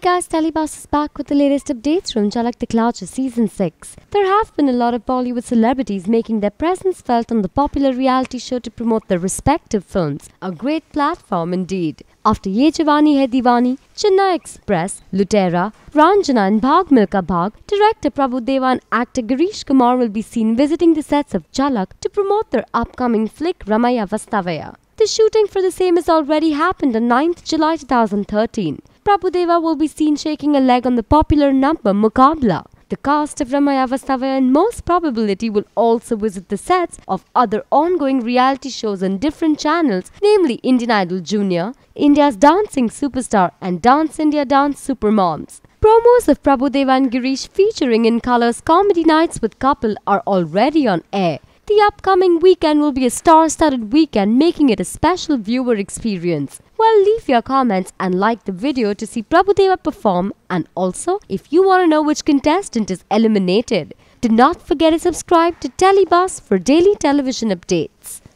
Hey guys, Telebass is back with the latest updates from Jhalak Dikhla Jaa Season 6. There have been a lot of Bollywood celebrities making their presence felt on the popular reality show to promote their respective films. A great platform indeed. After Ye Jawani Hai Diwani, Chennai Express, Lutera, Ranjana and Bhag Milka Bhag, director Prabhudeva and actor Girish Kumar will be seen visiting the sets of Jhalak to promote their upcoming flick Ramaiya Vastavaiya. The shooting for the same has already happened on 9th July 2013. Prabhudeva will be seen shaking a leg on the popular number Mukabla. The cast of Ramaiya Vastavaiya in most probability will also visit the sets of other ongoing reality shows on different channels, namely Indian Idol Junior, India's Dancing Superstar and Dance India Dance Supermoms. Promos of Prabhudeva and Girish featuring in Colour's Comedy Nights with Couple are already on air. The upcoming weekend will be a star-studded weekend, making it a special viewer experience. Well, leave your comments and like the video to see Prabhudeva perform, and also if you want to know which contestant is eliminated. Do not forget to subscribe to Telebass for daily television updates.